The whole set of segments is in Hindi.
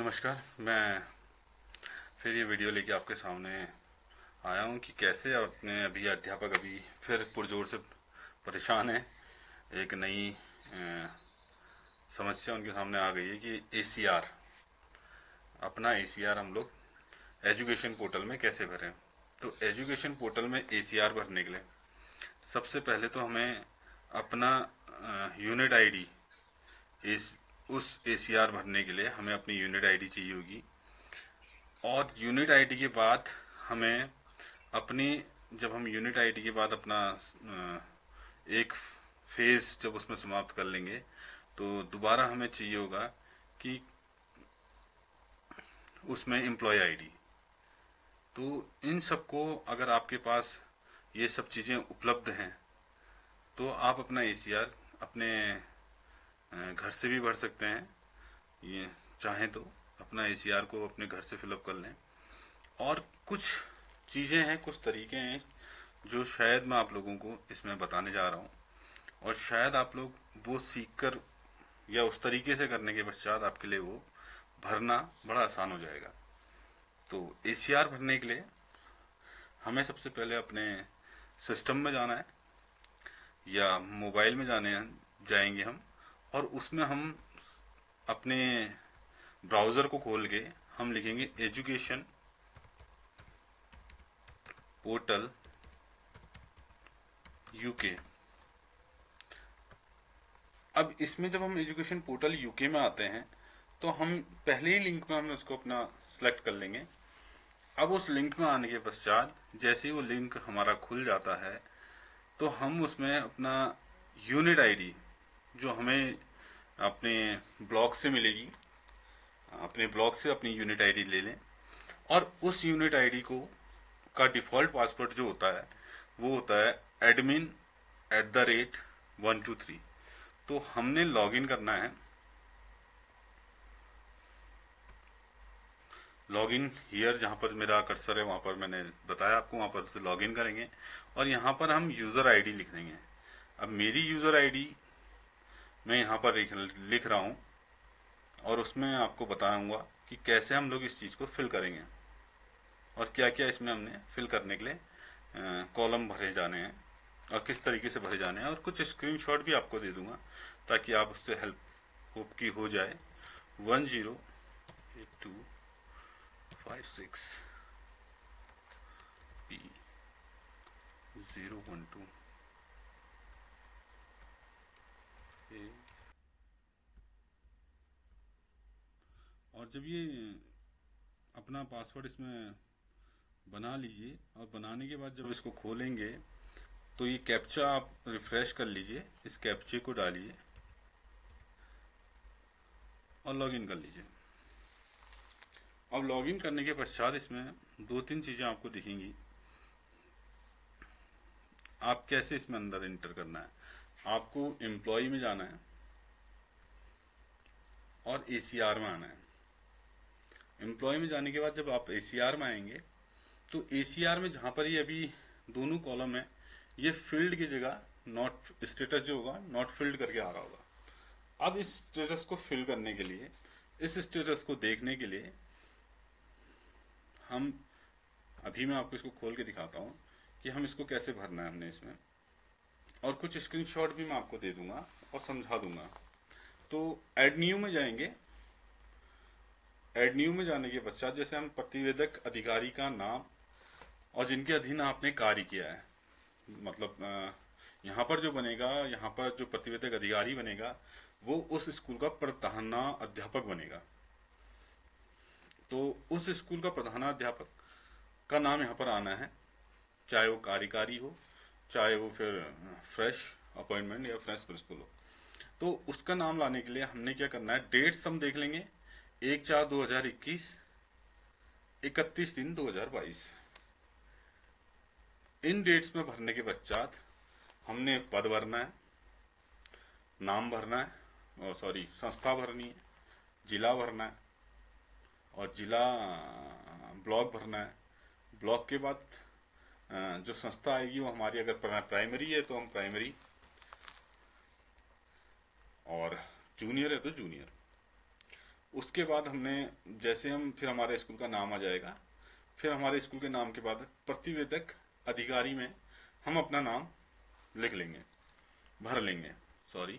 नमस्कार, मैं फिर ये वीडियो लेके आपके सामने आया हूँ कि कैसे अपने अभी अध्यापक अभी फिर पुरजोर से परेशान है। एक नई समस्या उनके सामने आ गई है कि ACR अपना ACR हम लोग एजुकेशन पोर्टल में कैसे भरें। तो एजुकेशन पोर्टल में ACR भरने के लिए सबसे पहले तो हमें अपना यूनिट ID उस ACR भरने के लिए हमें अपनी यूनिट ID चाहिए होगी और यूनिट ID के बाद हमें अपनी जब हम यूनिट ID के बाद अपना एक फेज़ जब उसमें समाप्त कर लेंगे तो दोबारा हमें चाहिए होगा कि उसमें एम्प्लॉय ID। तो इन सबको अगर आपके पास ये सब चीज़ें उपलब्ध हैं तो आप अपना ACR अपने घर से भी भर सकते हैं, ये चाहें तो अपना ACR को अपने घर से फिलअप कर लें। और कुछ चीज़ें हैं, कुछ तरीके हैं जो शायद मैं आप लोगों को इसमें बताने जा रहा हूँ और शायद आप लोग वो सीखकर या उस तरीके से करने के पश्चात आपके लिए वो भरना बड़ा आसान हो जाएगा। तो ACR भरने के लिए हमें सबसे पहले अपने सिस्टम में जाना है या मोबाइल में जाएंगे हम और उसमें हम अपने ब्राउज़र को खोल के हम लिखेंगे एजुकेशन पोर्टल UK। अब इसमें जब हम एजुकेशन पोर्टल UK में आते हैं तो हम पहले ही लिंक में हम उसको अपना सेलेक्ट कर लेंगे। अब उस लिंक में आने के पश्चात जैसे ही वो लिंक हमारा खुल जाता है तो हम उसमें अपना यूनिट ID जो हमें अपने ब्लॉक से मिलेगी, अपने ब्लॉक से अपनी यूनिट ID ले लें और उस यूनिट ID का डिफ़ॉल्ट पासवर्ड जो होता है वो होता है admin@123। तो हमने लॉगिन करना है, लॉगिन हियर जहाँ पर मेरा कर्सर है वहाँ पर मैंने बताया आपको, वहाँ पर से लॉगिन करेंगे और यहाँ पर हम यूज़र ID लिख देंगे। अब मेरी यूज़र ID मैं यहाँ पर लिख रहा हूँ और उसमें आपको बताऊँगा कि कैसे हम लोग इस चीज़ को फिल करेंगे और क्या क्या इसमें हमने फिल करने के लिए कॉलम भरे जाने हैं और किस तरीके से भरे जाने हैं और कुछ स्क्रीनशॉट भी आपको दे दूँगा ताकि आप उससे हेल्प की हो जाए। 108256P012 और जब ये अपना पासवर्ड इसमें बना लीजिए और बनाने के बाद जब इसको खोलेंगे तो ये कैप्चा आप रिफ़्रेश कर लीजिए, इस कैप्चे को डालिए और लॉगिन कर लीजिए। अब लॉगिन करने के पश्चात इसमें दो तीन चीज़ें आपको दिखेंगी, आप कैसे इसमें अंदर एंटर करना है। आपको एम्प्लॉय में जाना है और ACR में आना है। एम्प्लॉय में जाने के बाद जब आप ACR में आएंगे तो ACR में जहाँ पर ये अभी दोनों कॉलम है ये फील्ड की जगह नॉट स्टेटस जो होगा नॉट फील्ड करके आ रहा होगा। अब इस स्टेटस को फिल करने के लिए, इस स्टेटस को देखने के लिए हम अभी मैं आपको इसको खोल के दिखाता हूँ कि हम इसको कैसे भरना है हमने इसमें और कुछ स्क्रीनशॉट भी मैं आपको दे दूंगा और समझा दूंगा। तो एड न्यू में जाएंगे, एड न्यू में जाने के पश्चात जैसे हम प्रतिवेदक अधिकारी का नाम और जिनके अधीन आपने कार्य किया है, मतलब यहाँ पर जो बनेगा, यहाँ पर जो प्रतिवेदक अधिकारी बनेगा वो उस स्कूल का प्रधाना अध्यापक बनेगा। तो उस स्कूल का प्रधाना अध्यापक का नाम यहाँ पर आना है, चाहे वो कार्यकारी हो चाहे वो फिर फ्रेश अपॉइंटमेंट या फ्रेश प्रिंसिपल हो। तो उसका नाम लाने के लिए हमने क्या करना है, डेट्स हम देख लेंगे 1/4/2021, 31/3/2022। इन डेट्स में भरने के पश्चात हमने पद भरना है, नाम भरना है और संस्था भरनी है, जिला भरना है और जिला ब्लॉक भरना है। ब्लॉक के बाद जो संस्था आएगी वो हमारी अगर प्राइमरी है तो हम प्राइमरी और जूनियर है तो जूनियर। उसके बाद हमने जैसे हम फिर हमारे स्कूल का नाम आ जाएगा, फिर हमारे स्कूल के नाम के बाद प्रतिवेदक अधिकारी में हम अपना नाम लिख लेंगे, भर लेंगे, सॉरी।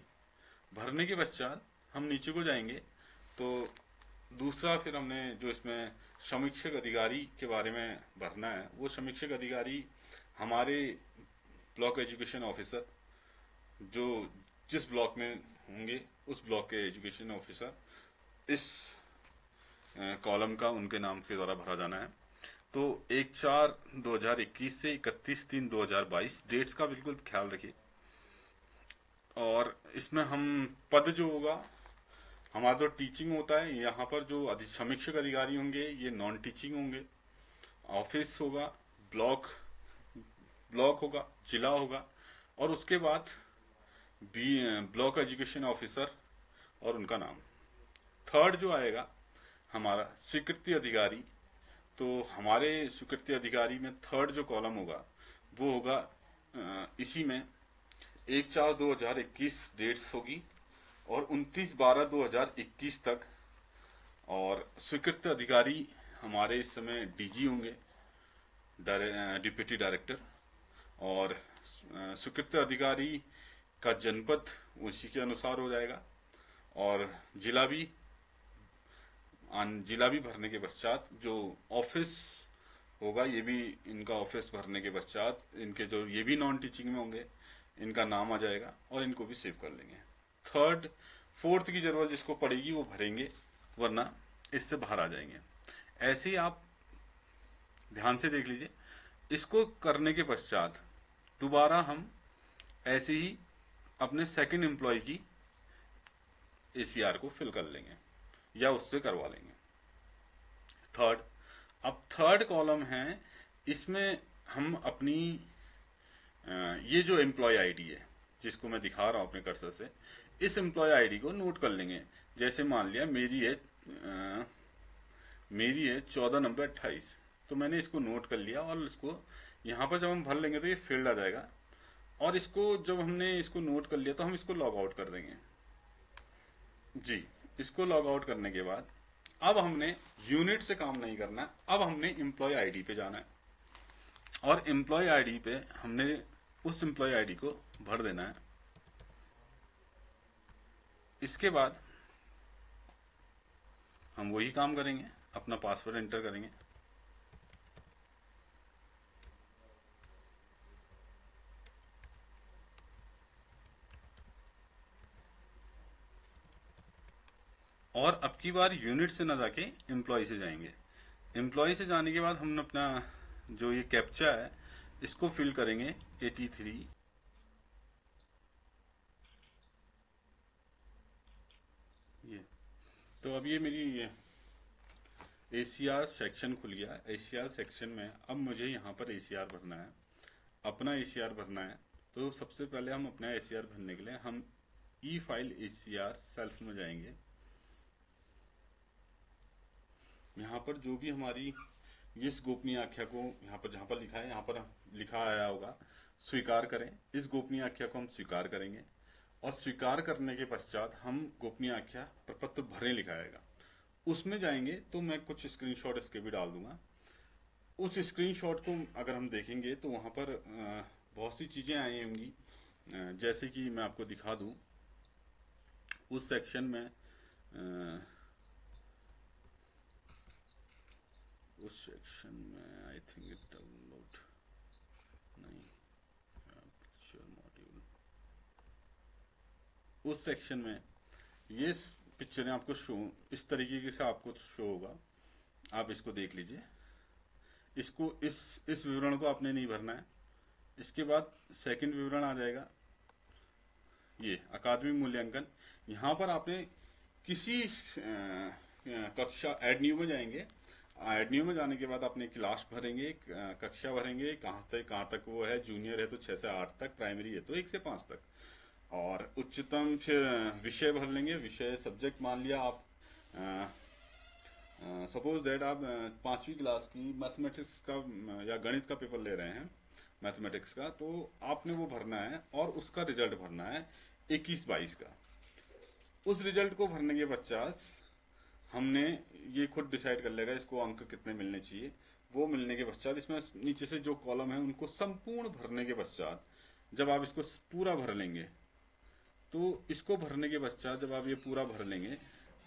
भरने के पश्चात हम नीचे को जाएंगे तो दूसरा फिर हमने जो इसमें समीक्षक अधिकारी के बारे में भरना है, वो समीक्षक अधिकारी हमारे ब्लॉक एजुकेशन ऑफिसर जो जिस ब्लॉक में होंगे उस ब्लॉक के एजुकेशन ऑफिसर इस कॉलम का उनके नाम के द्वारा भरा जाना है। तो 1/4/2021 से 31/3/2022 डेट्स का बिल्कुल ख्याल रखिए। और इसमें हम पद जो होगा हमारा तो टीचिंग होता है, यहाँ पर जो समीक्षक अधिकारी होंगे ये नॉन टीचिंग होंगे। ऑफिस होगा, ब्लॉक होगा, जिला होगा, और उसके बाद ब्लॉक एजुकेशन ऑफिसर और उनका नाम। थर्ड जो आएगा हमारा स्वीकृति अधिकारी, तो हमारे स्वीकृति अधिकारी में थर्ड जो कॉलम होगा वो होगा इसी में 1/4/2021 डेट्स होगी और 29/12/2021 तक। और स्वीकृति अधिकारी हमारे इस समय डीजी होंगे, डिप्टी डायरेक्टर, और स्वीकृति अधिकारी का जनपद उसी के अनुसार हो जाएगा। और जिला भी भरने के पश्चात जो ऑफिस होगा ये भी इनका ऑफिस भरने के पश्चात इनके जो ये भी नॉन टीचिंग में होंगे इनका नाम आ जाएगा और इनको भी सेव कर लेंगे। फोर्थ की जरूरत जिसको पड़ेगी वो भरेंगे, वरना इससे बाहर आ जाएंगे। ऐसे ही आप ध्यान से देख लीजिए। इसको करने के पश्चात दोबारा हम ऐसे ही अपने सेकंड एम्प्लॉय की ACR को फिल कर लेंगे या उससे करवा लेंगे। थर्ड कॉलम है, इसमें हम अपनी ये जो एम्प्लॉय ID है जिसको मैं दिखा रहा हूँ अपने कर्सर से, इस एम्प्लॉय ID को नोट कर लेंगे। जैसे मान लिया मेरी है 14/28, तो मैंने इसको नोट कर लिया और इसको यहाँ पर जब हम भर लेंगे तो ये फील्ड आ जाएगा। और इसको जब हमने इसको नोट कर लिया तो हम इसको लॉग आउट कर देंगे जी। इसको लॉग आउट करने के बाद अब हमने यूनिट से काम नहीं करना, अब हमने एम्प्लॉय ID पे जाना है और एम्प्लॉय ID पे हमने उस एम्प्लॉय ID को भर देना है। इसके बाद हम वही काम करेंगे, अपना पासवर्ड एंटर करेंगे। और अब की बार यूनिट से ना जाके एम्प्लॉय से जाएंगे। एम्प्लॉय से जाने के बाद हमने अपना जो ये कैप्चा है इसको फिल करेंगे 83। ये तो अब ये मेरी ये ACR सेक्शन खुल गया। ACR सेक्शन में अब मुझे यहाँ पर ACR भरना है, अपना ACR भरना है। तो सबसे पहले हम अपना ACR भरने के लिए हम e-फाइल ACR सेल्फ में जाएंगे। यहाँ पर जो भी हमारी इस गोपनीय आख्या को यहाँ पर जहाँ पर लिखा है, यहाँ पर लिखा आया होगा स्वीकार करें, इस गोपनीय आख्या को हम स्वीकार करेंगे। और स्वीकार करने के पश्चात हम गोपनीय आख्या प्रपत्र भरें लिखा आएगा, उसमें जाएंगे। तो मैं कुछ स्क्रीनशॉट इसके भी डाल दूंगा। उस स्क्रीनशॉट को अगर हम देखेंगे तो वहाँ पर बहुत सी चीज़ें आई होंगी। जैसे कि मैं आपको दिखा दूँ, उस सेक्शन में आई थिंक इट डाउनलोड नहीं, पिक्चर मॉड्यूल, उस सेक्शन में ये पिक्चरें आपको शो इस तरीके से आपको शो होगा। आप इसको देख लीजिए। इसको इस विवरण को आपने नहीं भरना है। इसके बाद सेकंड विवरण आ जाएगा, ये अकादमी मूल्यांकन। यहाँ पर आपने किसी कक्षा एड न्यू में जाएंगे। एड न्यू में जाने के बाद आपने क्लास भरेंगे, कक्षा भरेंगे, कहाँ तक वो है, जूनियर है तो 6 से 8 तक, प्राइमरी है तो 1 से 5 तक, और उच्चतम। फिर विषय भर लेंगे। विषय सब्जेक्ट मान लिया आप, सपोज दैट आप 5वीं क्लास की मैथमेटिक्स का या गणित का पेपर ले रहे हैं, मैथमेटिक्स का, तो आपने वो भरना है और उसका रिजल्ट भरना है 21/22 का। उस रिजल्ट को भरने के पश्चात हमने ये खुद डिसाइड कर लेगा इसको अंक कितने मिलने चाहिए। वो मिलने के पश्चात इसमें नीचे से जो कॉलम है उनको संपूर्ण भरने के पश्चात जब आप इसको पूरा भर लेंगे, तो इसको भरने के पश्चात जब आप ये पूरा भर लेंगे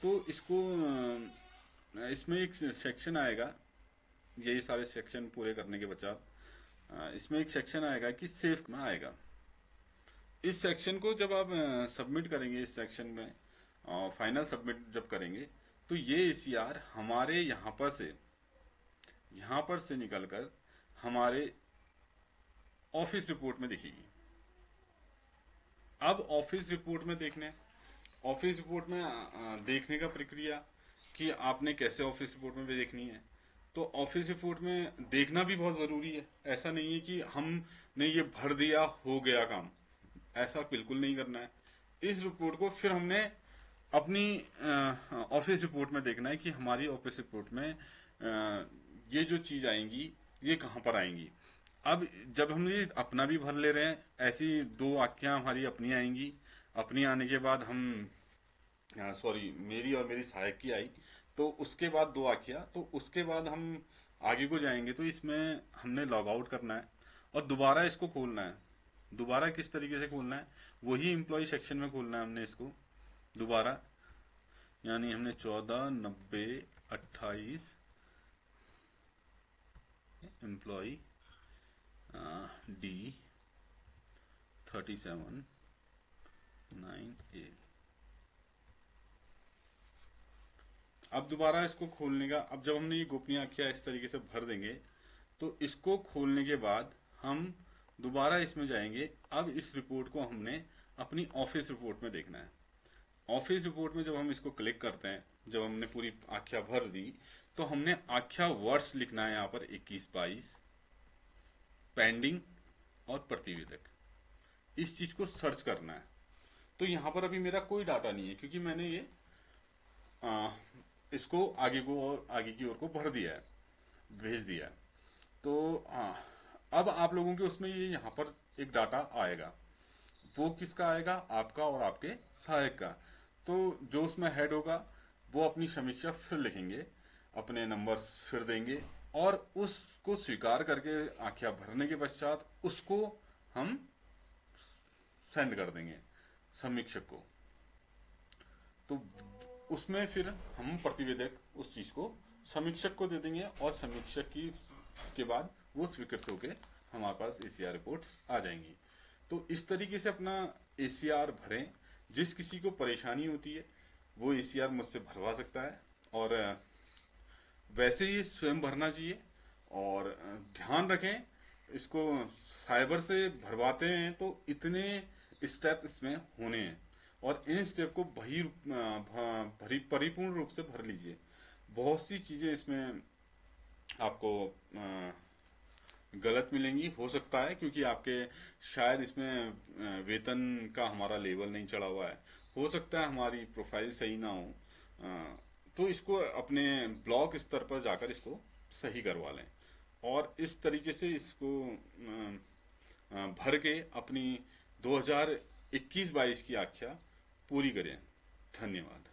तो इसको इसमें एक सेक्शन आएगा, यही सारे सेक्शन पूरे करने के पश्चात इसमें एक सेक्शन आएगा कि सेव में आएगा। इस सेक्शन को जब आप सबमिट करेंगे, इस सेक्शन में फाइनल सबमिट जब करेंगे तो ये ACR हमारे यहाँ पर से निकलकर हमारे ऑफिस रिपोर्ट में दिखेगी। अब ऑफिस रिपोर्ट में देखने का प्रक्रिया कि आपने कैसे ऑफिस रिपोर्ट में भी देखनी है, तो ऑफिस रिपोर्ट में देखना भी बहुत ज़रूरी है। ऐसा नहीं है कि हमने ये भर दिया हो गया काम, ऐसा बिल्कुल नहीं करना है। इस रिपोर्ट को फिर हमने अपनी ऑफिस रिपोर्ट में देखना है कि हमारी ऑफिस रिपोर्ट में ये जो चीज़ आएंगी ये कहाँ पर आएंगी। अब जब हम ये अपना भी भर ले रहे हैं, ऐसी दो आख्यां हमारी अपनी आएंगी, अपनी आने के बाद हम मेरी और मेरी सहायक की आई, तो उसके बाद दो आख्या, तो उसके बाद हम आगे को जाएंगे। तो इसमें हमने लॉग आउट करना है और दोबारा इसको खोलना है। दोबारा किस तरीके से खोलना है, वही एम्प्लॉई सेक्शन में खोलना है हमने इसको दोबारा, यानी हमने 14, 90, 28 एम्प्लॉई D 37, 9A। अब दोबारा इसको खोलने का, अब जब हमने ये गोपनीय आख्या इस तरीके से भर देंगे तो इसको खोलने के बाद हम दोबारा इसमें जाएंगे। अब इस रिपोर्ट को हमने अपनी ऑफिस रिपोर्ट में देखना है। ऑफिस रिपोर्ट में जब हम इसको क्लिक करते हैं, जब हमने पूरी आख्या भर दी, तो हमने आख्या वर्ष लिखना है यहाँ पर 21, 22 पेंडिंग और प्रतिवेदक। इस चीज़ को सर्च करना है। तो यहाँ पर अभी मेरा कोई डाटा नहीं है क्योंकि मैंने ये इसको आगे की ओर को भर दिया है, भेज दिया है। तो अब आप लोगों के उसमें ये यहाँ पर एक डाटा आएगा, वो किसका आएगा, आपका और आपके सहायक का। तो जो उसमें हेड होगा वो अपनी समीक्षा फिर लिखेंगे, अपने नंबर्स फिर देंगे और उसको स्वीकार करके आख्या भरने के पश्चात उसको हम सेंड कर देंगे समीक्षक को। तो उसमें फिर हम प्रतिवेदक उस चीज़ को समीक्षक को दे देंगे और समीक्षक के बाद वो स्वीकृत होकर हमारे पास ACR रिपोर्ट्स आ जाएंगी। तो इस तरीके से अपना ACR भरें। जिस किसी को परेशानी होती है वो ACR मुझसे भरवा सकता है और वैसे ही स्वयं भरना चाहिए। और ध्यान रखें, इसको साइबर से भरवाते हैं तो इतने स्टेप इसमें होने हैं और इन स्टेप को परिपूर्ण रूप से भर लीजिए। बहुत सी चीज़ें इसमें आपको गलत मिलेंगी, हो सकता है क्योंकि आपके शायद इसमें वेतन का हमारा लेवल नहीं चढ़ा हुआ है, हो सकता है हमारी प्रोफाइल सही ना हो, तो इसको अपने ब्लॉक स्तर पर जाकर इसको सही करवा लें और इस तरीके से इसको भर के अपनी 2021-22 की आख्या पूरी करें। धन्यवाद।